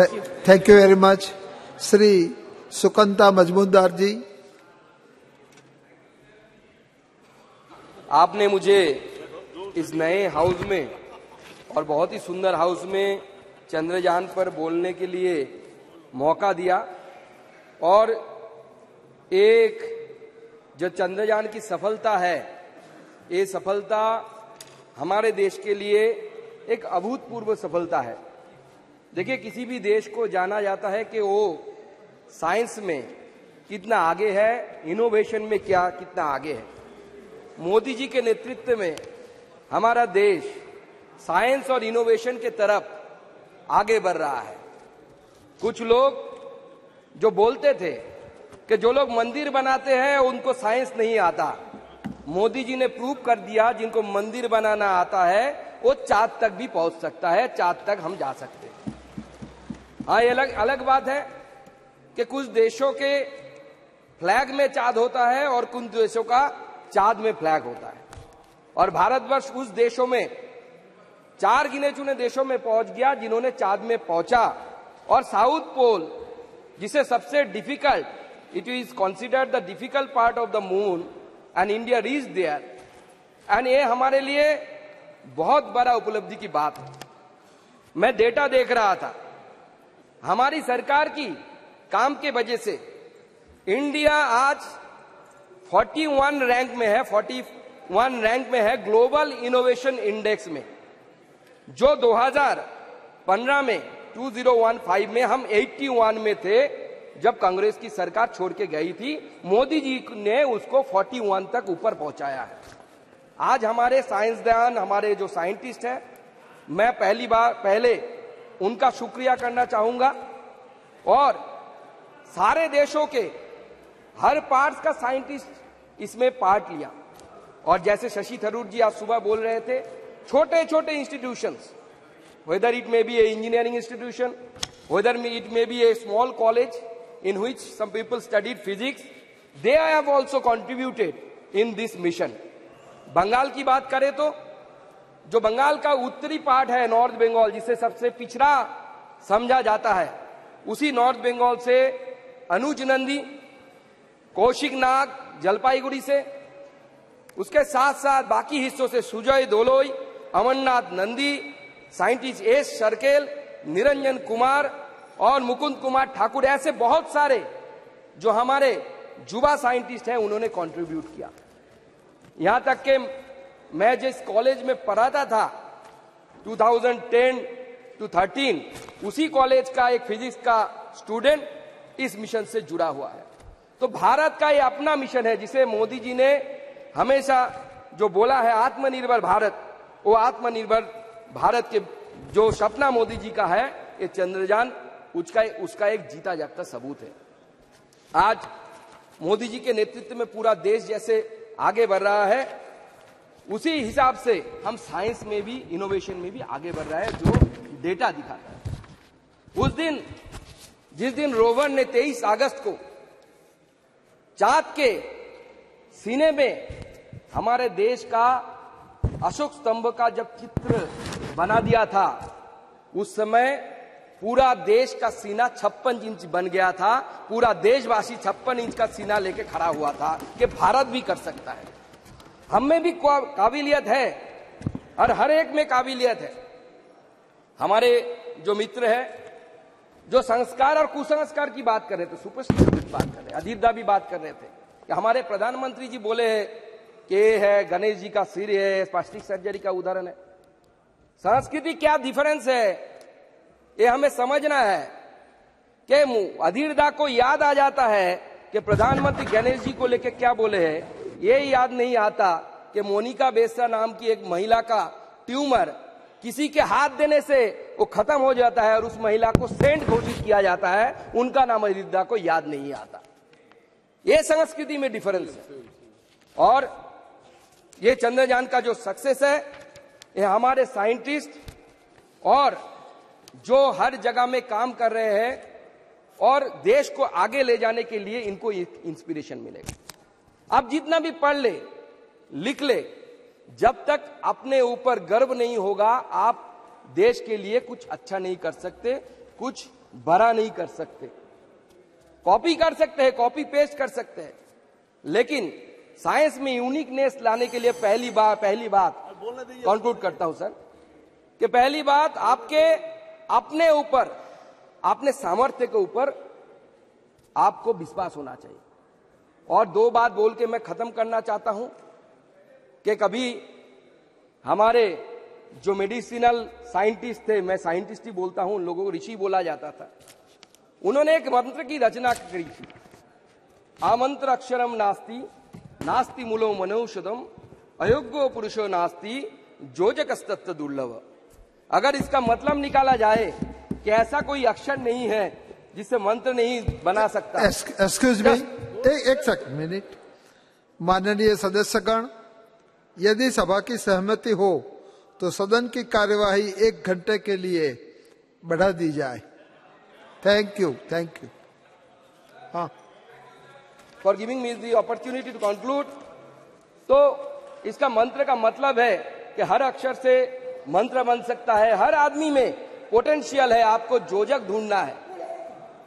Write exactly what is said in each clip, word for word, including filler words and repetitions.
Thank you very much Shri Sukanta Majumdar ji. आपने मुझे इस नए हाउस में और बहुत ही सुंदर हाउस में चंद्रयान पर बोलने के लिए मौका दिया और एक जो चंद्रयान की सफलता है, ये सफलता हमारे देश के लिए एक अभूतपूर्व सफलता है। देखिए, किसी भी देश को जाना जाता है कि वो साइंस में कितना आगे है, इनोवेशन में क्या कितना आगे है। मोदी जी के नेतृत्व में हमारा देश साइंस और इनोवेशन के तरफ आगे बढ़ रहा है। कुछ लोग जो बोलते थे कि जो लोग मंदिर बनाते हैं उनको साइंस नहीं आता, मोदी जी ने प्रूव कर दिया जिनको मंदिर बनाना आता है वो चाँद तक भी पहुंच सकता है, चाँद तक हम जा सकते हैं। हाँ, ये अलग अलग बात है कि कुछ देशों के फ्लैग में चाँद होता है और कुछ देशों का चाँद में फ्लैग होता है, और भारतवर्ष उस देशों में चार गिने चुने देशों में पहुंच गया जिन्होंने चाँद में पहुंचा। और साउथ पोल जिसे सबसे difficult, it is considered the difficult part of the moon and India reach there, and ये हमारे लिए बहुत बड़ा उपलब्धि की बात है। मैं डेटा देख रहा था, हमारी सरकार की काम के वजह से इंडिया आज इकतालीस रैंक में है, इकतालीस रैंक में है ग्लोबल इनोवेशन इंडेक्स में, जो दो हज़ार पंद्रह में दो हज़ार पंद्रह में हम इक्यासी में थे जब कांग्रेस की सरकार छोड़ के गई थी। मोदी जी ने उसको इकतालीस तक ऊपर पहुंचाया है। आज हमारे साइंसदान, हमारे जो साइंटिस्ट हैं, मैं पहली बार पहले उनका शुक्रिया करना चाहूंगा, और सारे देशों के हर पार्ट्स का साइंटिस्ट इसमें पार्ट लिया। और जैसे शशि थरूर जी आज सुबह बोल रहे थे, छोटे छोटे institutions, whether it may be a engineering institution, whether it may be a small college in which some people studied physics, they have also contributed in this mission. Bengal की बात करें तो जो बंगाल का उत्तरी पार्ट है, नॉर्थ बंगाल जिसे सबसे पिछड़ा समझा जाता है, उसी नॉर्थ बंगाल से अनुज नंदी, कौशिक नाग जलपाईगुड़ी से, उसके साथ साथ बाकी हिस्सों से सुजय धोलोई, अमरनाथ नंदी, साइंटिस्ट एस सरकेल, निरंजन कुमार और मुकुंद कुमार ठाकुर, ऐसे बहुत सारे जो हमारे युवा साइंटिस्ट हैं उन्होंने कंट्रीब्यूट किया। यहाँ तक के मैं जिस कॉलेज में पढ़ाता था दो हज़ार दस टू तेरह, उसी कॉलेज का एक फिजिक्स का स्टूडेंट इस मिशन से जुड़ा हुआ है। तो भारत का ये अपना मिशन है जिसे मोदी जी ने हमेशा जो बोला है आत्मनिर्भर भारत, वो आत्मनिर्भर भारत के जो सपना मोदी जी का है, ये चंद्रयान उसका उसका एक जीता जागता सबूत है। आज मोदी जी के नेतृत्व में पूरा देश जैसे आगे बढ़ रहा है, उसी हिसाब से हम साइंस में भी, इनोवेशन में भी आगे बढ़ रहा है, जो डेटा दिखाता है। उस दिन जिस दिन रोवर ने तेईस अगस्त को चाँद के सीने में हमारे देश का अशोक स्तंभ का जब चित्र बना दिया था, उस समय पूरा देश का सीना छप्पन इंच बन गया था, पूरा देशवासी छप्पन इंच का सीना लेके खड़ा हुआ था कि भारत भी कर सकता है, हम में भी काबिलियत है और हर एक में काबिलियत है। हमारे जो मित्र हैं, जो संस्कार और कुसंस्कार की बात कर रहे थे, सुपरस्टिशन की बात कर रहे, अधीरदा भी बात कर रहे थे कि हमारे प्रधानमंत्री जी बोले हैं कि है गणेश जी का सिर है, प्लास्टिक सर्जरी का उदाहरण है। संस्कृति क्या डिफरेंस है ये हमें समझना है कि अधीरदा को याद आ जाता है कि प्रधानमंत्री गणेश जी को लेकर क्या बोले है, ये याद नहीं आता कि मोनिका बेसरा नाम की एक महिला का ट्यूमर किसी के हाथ देने से वो खत्म हो जाता है और उस महिला को सेंट घोषित किया जाता है, उनका नाम अधीरदा को याद नहीं आता। ये संस्कृति में डिफरेंस है। और ये चंद्रयान का जो सक्सेस है, ये हमारे साइंटिस्ट और जो हर जगह में काम कर रहे हैं और देश को आगे ले जाने के लिए इनको इंस्पिरेशन मिलेगा। आप जितना भी पढ़ ले, लिख ले, जब तक अपने ऊपर गर्व नहीं होगा आप देश के लिए कुछ अच्छा नहीं कर सकते, कुछ बड़ा नहीं कर सकते। कॉपी कर सकते हैं, कॉपी पेस्ट कर सकते हैं, लेकिन साइंस में यूनिकनेस लाने के लिए पहली बात पहली बात कंक्लूड करता हूं सर कि पहली बात आपके अपने ऊपर, अपने सामर्थ्य के ऊपर आपको विश्वास होना चाहिए। और दो बात बोल के मैं खत्म करना चाहता हूं कि कभी हमारे जो मेडिसिनल साइंटिस्ट थे, मैं साइंटिस्ट ही बोलता हूं, उन लोगों को ऋषि बोला जाता था, उन्होंने एक मंत्र की रचना करी थी, आमंत्र अक्षरम नास्ति नास्ति मूलो मनौषधम अयोग्यो पुरुषो नास्ति जोजकस्तत्व दुर्लभ। अगर इसका मतलब निकाला जाए कि ऐसा कोई अक्षर नहीं है जिससे मंत्र नहीं बना सकता। एक्सक्यूज मी, एक सेकंड मिनट। माननीय सदस्यगण, यदि सभा की सहमति हो तो सदन की कार्यवाही एक घंटे के लिए बढ़ा दी जाए। थैंक यू, थैंक यू हाँ for giving me the opportunity to conclude. तो इसका मंत्र का मतलब है कि हर अक्षर से मंत्र बन सकता है, हर आदमी में पोटेंशियल है, आपको जोजक ढूंढना है।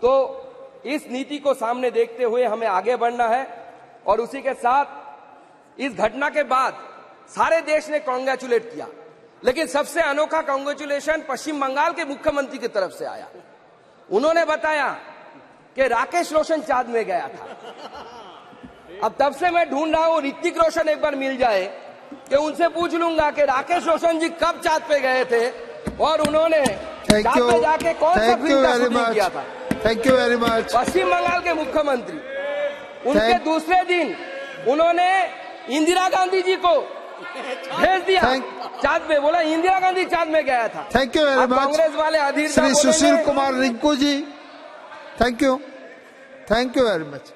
तो इस नीति को सामने देखते हुए हमें आगे बढ़ना है। और उसी के साथ इस घटना के बाद सारे देश ने कांग्रेचुलेट किया, लेकिन सबसे अनोखा कांग्रेचुलेशन पश्चिम बंगाल के मुख्यमंत्री की तरफ से आया। उन्होंने बताया कि राकेश रोशन चांद में गया था। अब तब से मैं ढूंढ रहा हूं ऋतिक रोशन एक बार मिल जाए कि उनसे पूछ लूंगा कि राकेश रोशन जी कब चांद पे गए थे और उन्होंने चांद पे जाके कौन सा फिल्म का शूटिंग किया था। Thank you very much. पश्चिम बंगाल के मुख्यमंत्री, उनके दूसरे दिन उन्होंने इंदिरा गांधी जी को भेज दिया चांद पे, बोला इंदिरा गांधी चांद में गया था। Thank you very much. Congress वाले Adhir Shri Sushil Kumar Rinku ji, thank you, thank you very much.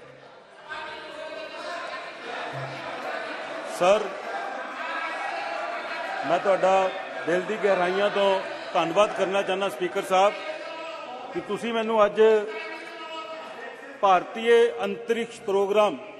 Sir मैं तुहाडा दिल की गहराइयां तो धन्नवाद करना चाहना स्पीकर साहब कि तुसी मैनू अज भारतीय अंतरिक्ष प्रोग्राम